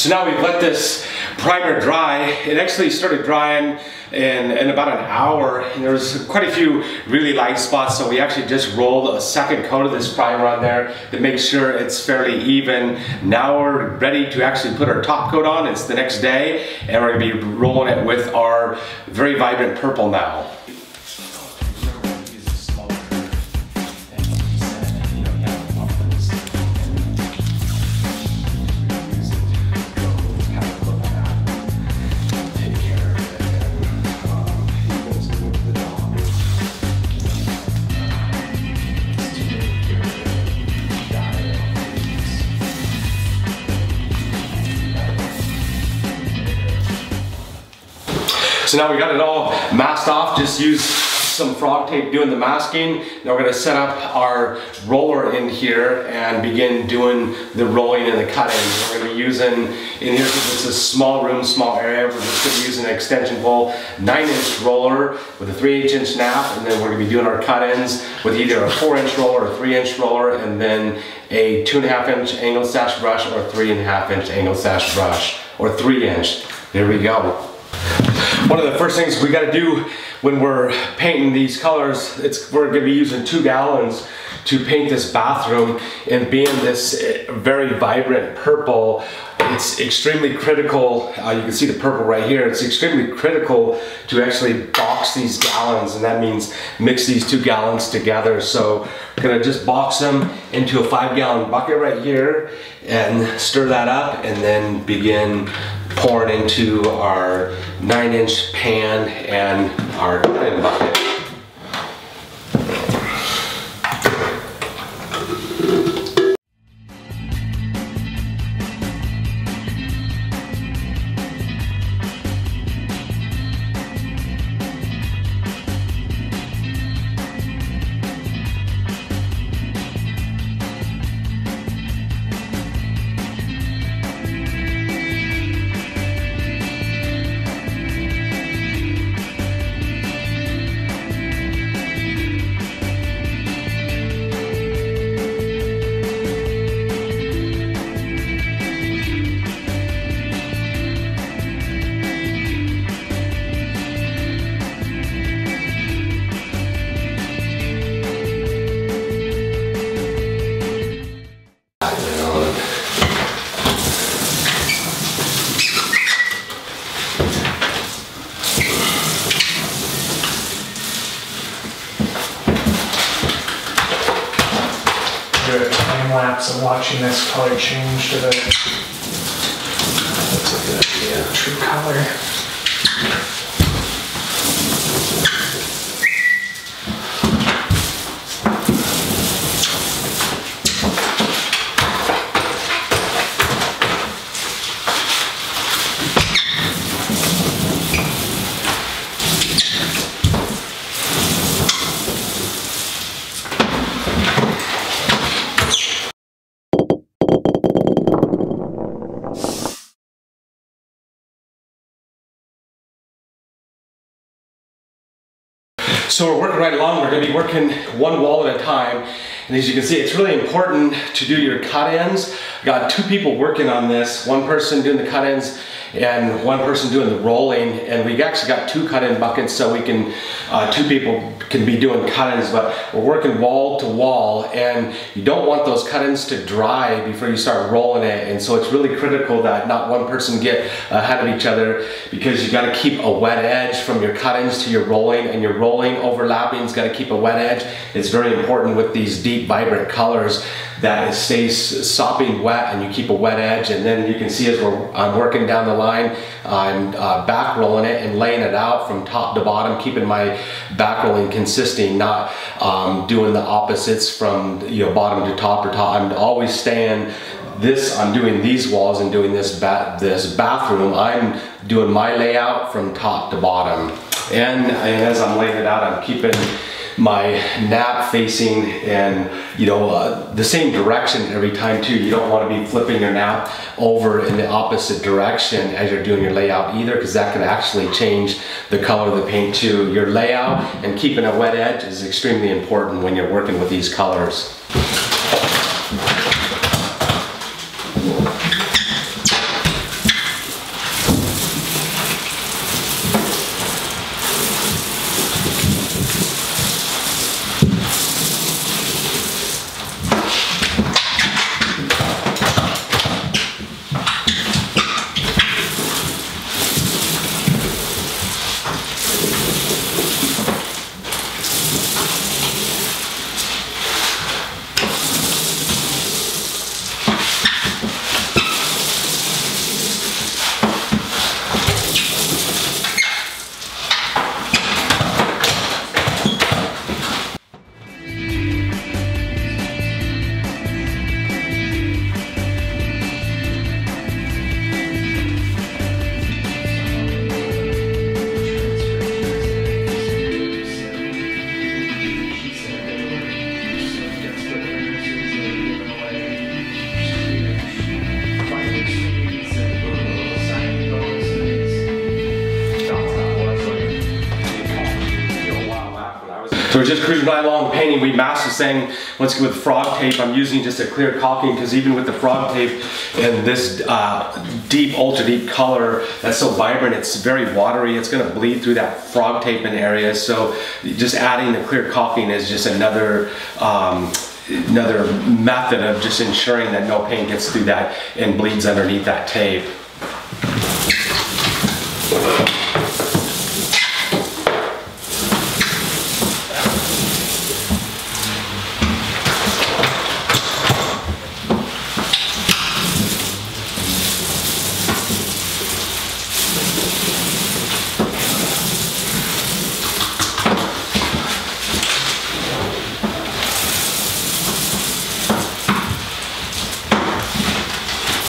So now we've let this primer dry. It actually started drying in about an hour, and there was quite a few really light spots, so we actually just rolled a second coat of this primer on there to make sure it's fairly even. Now we're ready to actually put our top coat on. It's the next day, and we're gonna be rolling it with our very vibrant purple now. So now we got it all masked off, just used some frog tape doing the masking. Now we're gonna set up our roller in here and begin doing the rolling and the cutting. We're gonna be using, in here because it's a small room, small area, we're just gonna use an extension pole, 9-inch roller with a 3/8-inch nap, and then we're gonna be doing our cut-ins with either a 4-inch roller or a 3-inch roller, and then a 2.5-inch angle sash brush or 3.5-inch angle sash brush, or 3-inch, there we go. One of the first things we got to do when we're painting these colors, we're going to be using 2 gallons to paint this bathroom, and being this very vibrant purple, it's extremely critical, you can see the purple right here, it's extremely critical to actually box these gallons, and that means mix these 2 gallons together. So we're gonna just box them into a 5-gallon bucket right here and stir that up, and then begin pouring into our 9-inch pan and our cutting bucket. Lapse of watching this color change to the true color. So we're working right along, we're going to be working one wall at a time, and as you can see, it's really important to do your cut-ins. Got 2 people working on this, one person doing the cut-ins and one person doing the rolling, and we've actually got 2 cut-in buckets, so we can, 2 people can be doing cut-ins, but we're working wall to wall, and you don't want those cut-ins to dry before you start rolling it, and so it's really critical that not one person get ahead of each other, because you got to keep a wet edge from your cut-ins to your rolling, and your rolling overlapping has got to keep a wet edge. It's very important with these deep vibrant colors that it stays sopping wet and you keep a wet edge, and then you can see as I'm working down the line, I'm back rolling it and laying it out from top to bottom, keeping my back rolling consistent, not doing the opposites from, you know, bottom to top or top. I'm always staying this, I'm doing these walls and doing this bathroom, I'm doing my layout from top to bottom. And as I'm laying it out, I'm keeping my nap facing, and you know, the same direction every time too. You don't want to be flipping your nap over in the opposite direction as you're doing your layout either, because that can actually change the color of the paint too. Your layout and keeping a wet edge is extremely important when you're working with these colors. So we're just cruising right along painting. We mastered saying, let's go with frog tape. I'm using just a clear caulking because even with the frog tape and this deep, ultra deep color that's so vibrant, it's very watery. It's going to bleed through that frog tape in areas. So just adding the clear caulking is just another method of just ensuring that no paint gets through that and bleeds underneath that tape.